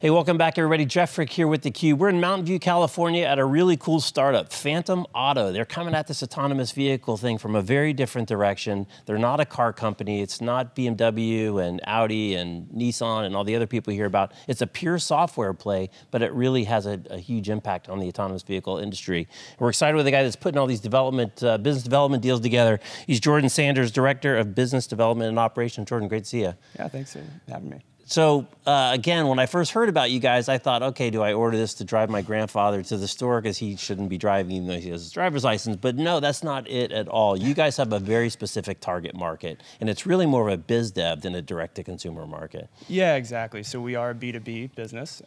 Hey, welcome back, everybody. Jeff Frick here with The Cube. We're in Mountain View, California at a really cool startup, Phantom Auto. They're coming at this autonomous vehicle thing from a very different direction. They're not a car company. It's not BMW and Audi and Nissan and all the other people you hear about. It's a pure software play, but it really has a huge impact on the autonomous vehicle industry. We're excited with the guy that's putting all these development, business development deals together. He's Jordan Sanders, Director of Business Development and Operations. Jordan, great to see you. Yeah, thanks for having me. So again, when I first heard about you guys, I thought, okay, do I order this to drive my grandfather to the store because he shouldn't be driving even though he has his driver's license? But no, that's not it at all. You guys have a very specific target market, and it's really more of a biz dev than a direct-to-consumer market. Yeah, exactly. So we are a B2B business,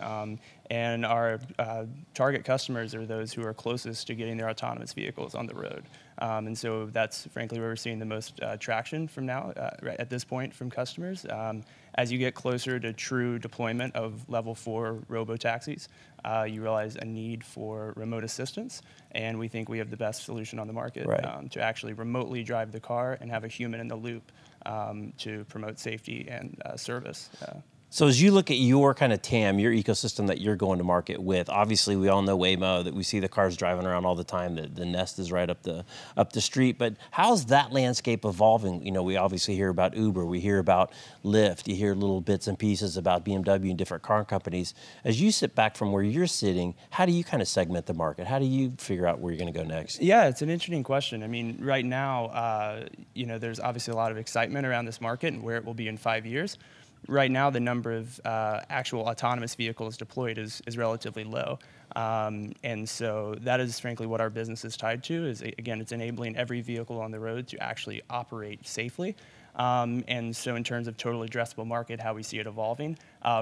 and our target customers are those who are closest to getting their autonomous vehicles on the road. And so that's frankly where we're seeing the most traction from now, at this point, from customers. As you get closer to true deployment of level 4 robo-taxis, you realize a need for remote assistance, and we think we have the best solution on the market, right, to actually remotely drive the car and have a human in the loop to promote safety and service. So as you look at your kind of TAM, your ecosystem that you're going to market with, obviously we all know Waymo, that we see the cars driving around all the time, the Nest is right up the street, but how's that landscape evolving? You know, we obviously hear about Uber, we hear about Lyft, you hear little bits and pieces about BMW and different car companies. As you sit back from where you're sitting, how do you kind of segment the market? How do you figure out where you're gonna go next? Yeah, it's an interesting question. I mean, right now, you know, there's obviously a lot of excitement around this market and where it will be in 5 years. Right now, the number of actual autonomous vehicles deployed is relatively low. And so that is frankly what our business is tied to, is again, it's enabling every vehicle on the road to actually operate safely. And so in terms of total addressable market, how we see it evolving,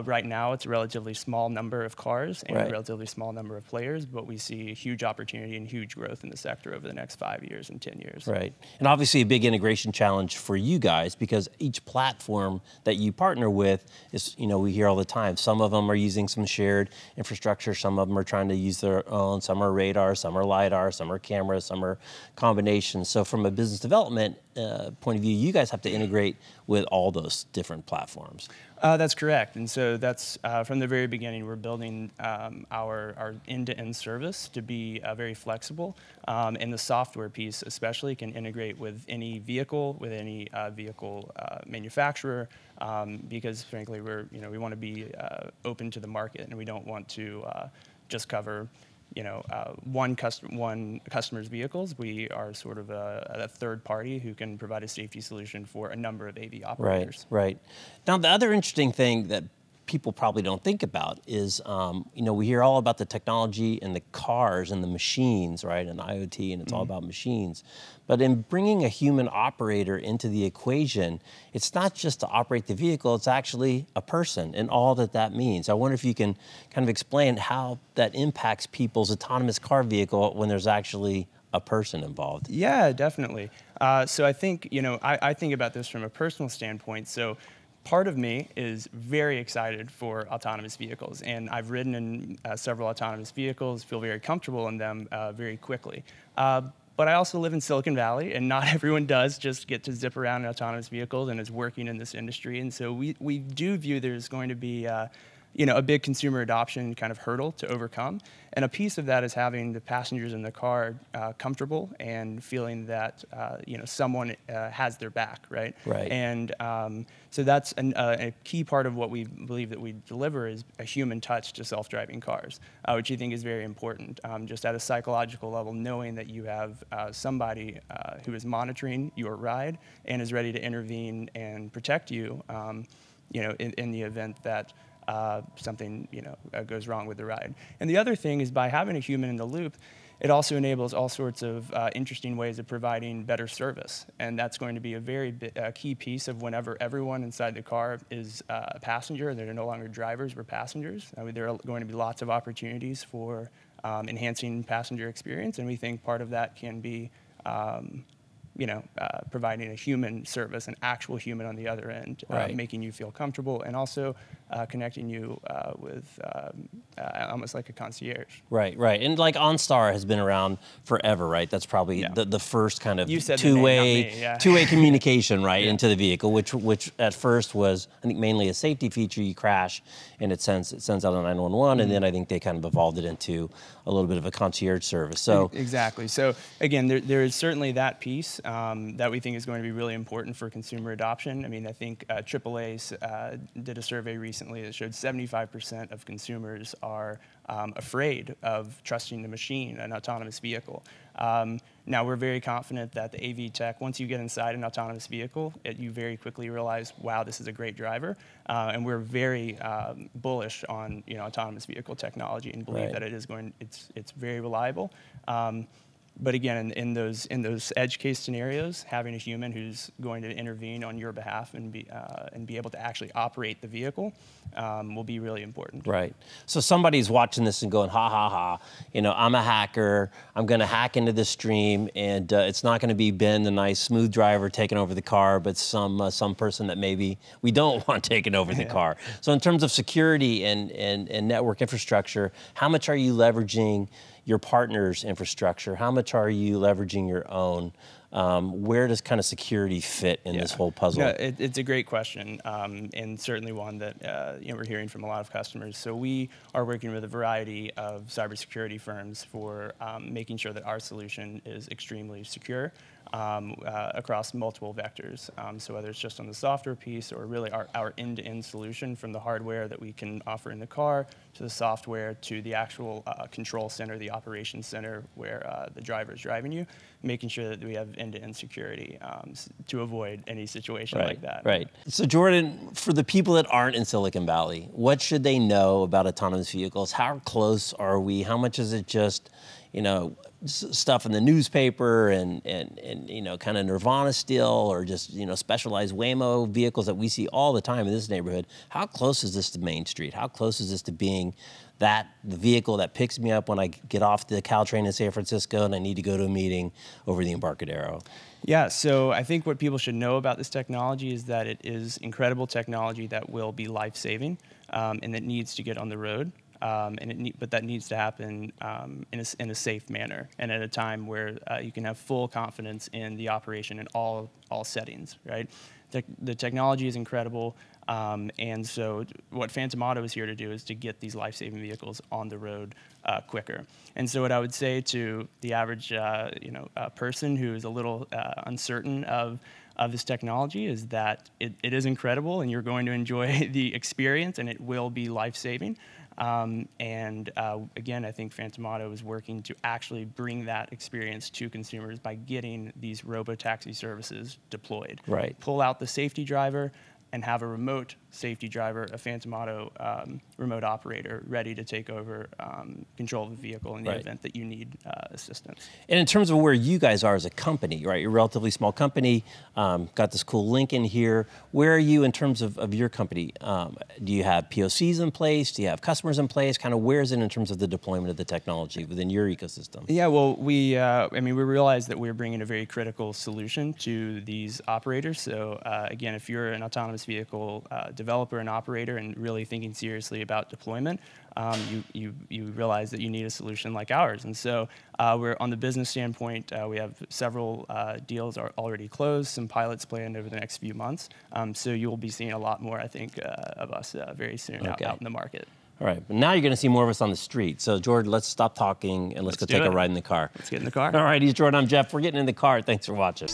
right now it's a relatively small number of cars and a relatively small number of players, but we see a huge opportunity and huge growth in the sector over the next 5 years and 10 years. Right, and obviously a big integration challenge for you guys, because each platform that you partner with is, you know, we hear all the time, some of them are using some shared infrastructure, some of them are trying to use their own, some are radar, some are LIDAR, some are cameras, some are combinations. So from a business development point of view, you guys have to integrate with all those different platforms. That's correct, and so that's from the very beginning we're building our end-to-end service to be very flexible, and the software piece especially can integrate with any vehicle, with any vehicle manufacturer, because frankly we're, you know, we want to be open to the market, and we don't want to just cover, you know, one customer's vehicles. We are sort of a third party who can provide a safety solution for a number of AV operators. Right. Now, the other interesting thing that people probably don't think about is, you know, we hear all about the technology and the cars and the machines, right, and IoT, and it's all about machines. But in bringing a human operator into the equation, it's not just to operate the vehicle, it's actually a person and all that that means. I wonder if you can kind of explain how that impacts people's autonomous car vehicle when there's actually a person involved. Yeah, definitely. So I think, you know, I think about this from a personal standpoint. So part of me is very excited for autonomous vehicles, and I've ridden in several autonomous vehicles, feel very comfortable in them very quickly. But I also live in Silicon Valley, and not everyone does just get to zip around in autonomous vehicles and is working in this industry. And so we do view there's going to be you know, a big consumer adoption kind of hurdle to overcome. And a piece of that is having the passengers in the car comfortable and feeling that, you know, someone has their back, right? Right. And so that's a key part of what we believe that we deliver, is a human touch to self-driving cars, which I think is very important. Just at a psychological level, knowing that you have somebody who is monitoring your ride and is ready to intervene and protect you, you know, in the event that something, you know, goes wrong with the ride. And the other thing is, by having a human in the loop, it also enables all sorts of interesting ways of providing better service. And that's going to be a very key piece of whenever everyone inside the car is a passenger, they're no longer drivers, we're passengers. I mean, there are going to be lots of opportunities for enhancing passenger experience, and we think part of that can be providing a human service, an actual human on the other end, right, making you feel comfortable, and also connecting you with almost like a concierge. Right, right. And like OnStar has been around forever, right? That's probably the first kind of two-way communication, right, into the vehicle, which at first was, I think, mainly a safety feature. You crash, and it sends out a 911, and then I think they kind of evolved it into a little bit of a concierge service. So exactly. So again, there is certainly that piece that we think is going to be really important for consumer adoption. I mean, I think AAA did a survey recently that showed 75% of consumers are afraid of trusting the machine, an autonomous vehicle. Now, we're very confident that the AV tech, once you get inside an autonomous vehicle, you very quickly realize, wow, this is a great driver. And we're very bullish on autonomous vehicle technology and believe that it is going, it's very reliable. But again, in those edge case scenarios, having a human who's going to intervene on your behalf and be able to actually operate the vehicle will be really important. Right. So somebody's watching this and going, ha ha ha, I'm a hacker. I'm going to hack into this stream, and it's not going to be Ben, the nice smooth driver, taking over the car, but some person that maybe we don't want taking over the car. So in terms of security and network infrastructure, how much are you leveraging your partner's infrastructure? How much are you leveraging your own? Where does kind of security fit in this whole puzzle? No, it's a great question, and certainly one that we're hearing from a lot of customers. So we are working with a variety of cybersecurity firms for making sure that our solution is extremely secure across multiple vectors. So whether it's just on the software piece or really our end-to-end solution, from the hardware that we can offer in the car to the software to the actual control center, the operations center where the driver is driving you, making sure that we have end-to-end security to avoid any situation like that. Right. So Jordan, for the people that aren't in Silicon Valley, what should they know about autonomous vehicles? How close are we? How much is it just, stuff in the newspaper and kind of Nirvana still, or just specialized Waymo vehicles that we see all the time in this neighborhood? How close is this to Main Street? How close is this to being the vehicle that picks me up when I get off the Caltrain in San Francisco and I need to go to a meeting over the Embarcadero? Yeah, so I think what people should know about this technology is that it is incredible technology that will be life-saving, and that needs to get on the road. But that needs to happen in a safe manner and at a time where you can have full confidence in the operation in all settings, right? The technology is incredible, and so what Phantom Auto is here to do is to get these life-saving vehicles on the road quicker. And so what I would say to the average person who is a little uncertain of this technology is that it is incredible, and you're going to enjoy the experience, and it will be life-saving. Again, I think Phantom Auto is working to actually bring that experience to consumers by getting these robo-taxi services deployed. Right. Pull out the safety driver and have a remote safety driver, a Phantom Auto remote operator, ready to take over control of the vehicle in the event that you need assistance. And in terms of where you guys are as a company, right? You're a relatively small company, got this cool link in here. Where are you in terms of your company? Do you have POCs in place? Do you have customers in place? Kind of where is it in terms of the deployment of the technology within your ecosystem? Yeah, well, we realize that we're bringing a very critical solution to these operators. So again, if you're an autonomous vehicle developer and operator and really thinking seriously about deployment, you realize that you need a solution like ours. And so we're on the business standpoint, we have several deals are already closed, some pilots planned over the next few months. So you'll be seeing a lot more, I think, of us very soon out in the market. All right, but now you're going to see more of us on the street. So Jordan, let's stop talking and let's go take a ride in the car. Let's get in the car. All right, he's Jordan, I'm Jeff. We're getting in the car. Thanks for watching.